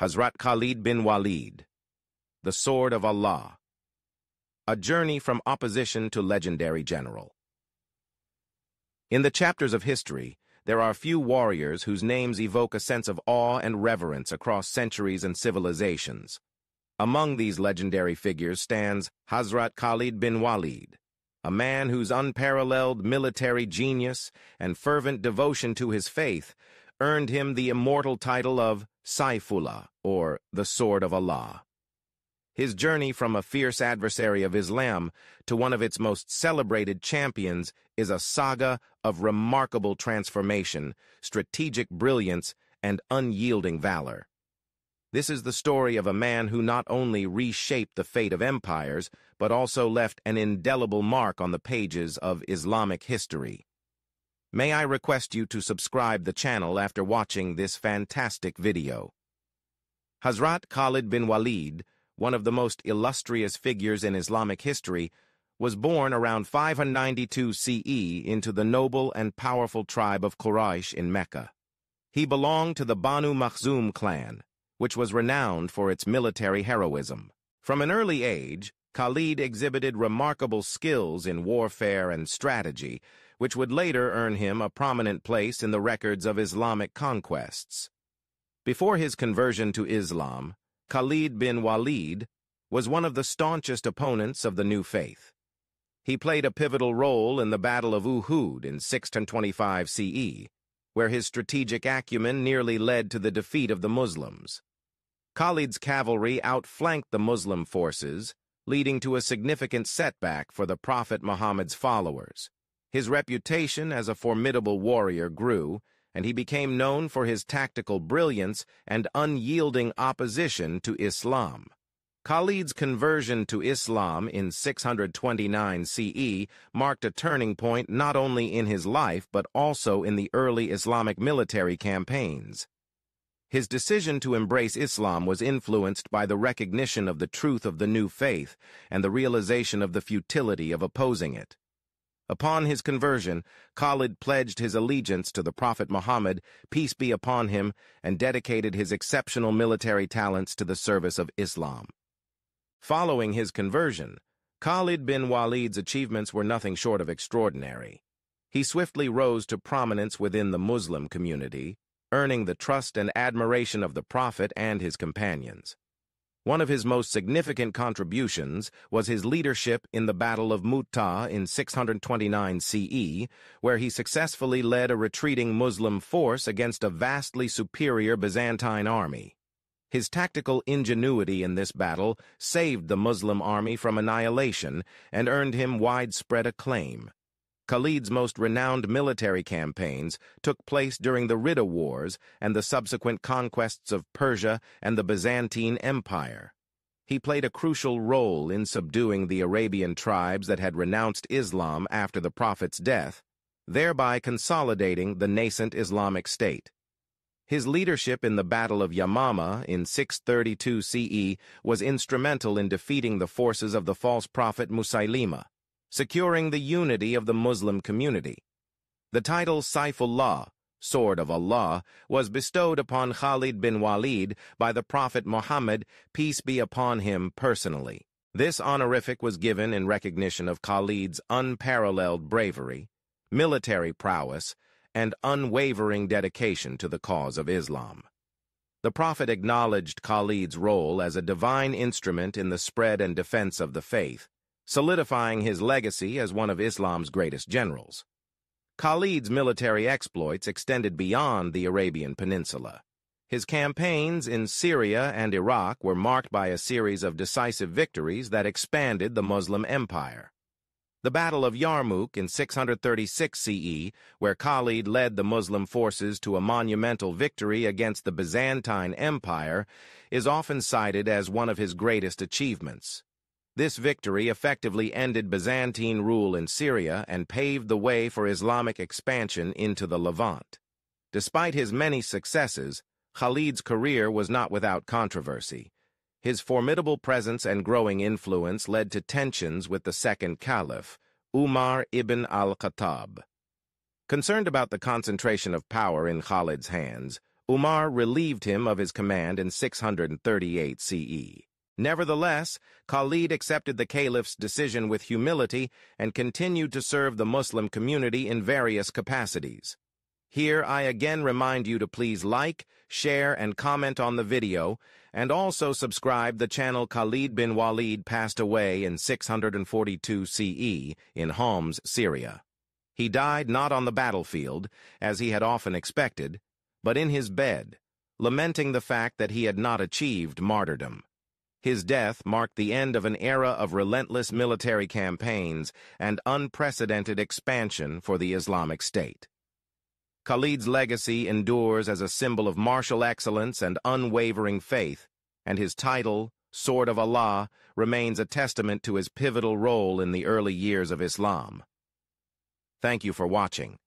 Hazrat Khalid bin Walid, the Sword of Allah, a journey from opposition to legendary general. In the chapters of history, there are few warriors whose names evoke a sense of awe and reverence across centuries and civilizations. Among these legendary figures stands Hazrat Khalid bin Walid, a man whose unparalleled military genius and fervent devotion to his faith earned him the immortal title of Saifullah, or the Sword of Allah. His journey from a fierce adversary of Islam to one of its most celebrated champions is a saga of remarkable transformation, strategic brilliance, and unyielding valor. This is the story of a man who not only reshaped the fate of empires, but also left an indelible mark on the pages of Islamic history. May I request you to subscribe the channel after watching this fantastic video. Hazrat Khalid bin Walid, one of the most illustrious figures in Islamic history, was born around 592 CE into the noble and powerful tribe of Quraysh in Mecca. He belonged to the Banu Makhzum clan, which was renowned for its military heroism. From an early age, Khalid exhibited remarkable skills in warfare and strategy, which would later earn him a prominent place in the records of Islamic conquests. Before his conversion to Islam, Khalid bin Walid was one of the staunchest opponents of the new faith. He played a pivotal role in the Battle of Uhud in 625 CE, where his strategic acumen nearly led to the defeat of the Muslims. Khalid's cavalry outflanked the Muslim forces, leading to a significant setback for the Prophet Muhammad's followers. His reputation as a formidable warrior grew, and he became known for his tactical brilliance and unyielding opposition to Islam. Khalid's conversion to Islam in 629 CE marked a turning point not only in his life but also in the early Islamic military campaigns. His decision to embrace Islam was influenced by the recognition of the truth of the new faith and the realization of the futility of opposing it. Upon his conversion, Khalid pledged his allegiance to the Prophet Muhammad, peace be upon him, and dedicated his exceptional military talents to the service of Islam. Following his conversion, Khalid bin Walid's achievements were nothing short of extraordinary. He swiftly rose to prominence within the Muslim community, earning the trust and admiration of the Prophet and his companions. One of his most significant contributions was his leadership in the Battle of Mutah in 629 CE, where he successfully led a retreating Muslim force against a vastly superior Byzantine army. His tactical ingenuity in this battle saved the Muslim army from annihilation and earned him widespread acclaim. Khalid's most renowned military campaigns took place during the Ridda Wars and the subsequent conquests of Persia and the Byzantine Empire. He played a crucial role in subduing the Arabian tribes that had renounced Islam after the Prophet's death, thereby consolidating the nascent Islamic State. His leadership in the Battle of Yamama in 632 CE was instrumental in defeating the forces of the false prophet Musaylima, securing the unity of the Muslim community. The title Saifullah, Sword of Allah, was bestowed upon Khalid bin Walid by the Prophet Muhammad, peace be upon him, personally. This honorific was given in recognition of Khalid's unparalleled bravery, military prowess, and unwavering dedication to the cause of Islam. The Prophet acknowledged Khalid's role as a divine instrument in the spread and defense of the faith, solidifying his legacy as one of Islam's greatest generals. Khalid's military exploits extended beyond the Arabian Peninsula. His campaigns in Syria and Iraq were marked by a series of decisive victories that expanded the Muslim empire. The Battle of Yarmouk in 636 CE, where Khalid led the Muslim forces to a monumental victory against the Byzantine Empire, is often cited as one of his greatest achievements. This victory effectively ended Byzantine rule in Syria and paved the way for Islamic expansion into the Levant. Despite his many successes, Khalid's career was not without controversy. His formidable presence and growing influence led to tensions with the second caliph, Umar ibn al-Khattab. Concerned about the concentration of power in Khalid's hands, Umar relieved him of his command in 638 CE. Nevertheless, Khalid accepted the caliph's decision with humility and continued to serve the Muslim community in various capacities. Here I again remind you to please like, share, and comment on the video, and also subscribe the channel. Khalid bin Walid passed away in 642 CE in Homs, Syria. He died not on the battlefield, as he had often expected, but in his bed, lamenting the fact that he had not achieved martyrdom. His death marked the end of an era of relentless military campaigns and unprecedented expansion for the Islamic State. Khalid's legacy endures as a symbol of martial excellence and unwavering faith, and his title, Sword of Allah, remains a testament to his pivotal role in the early years of Islam. Thank you for watching.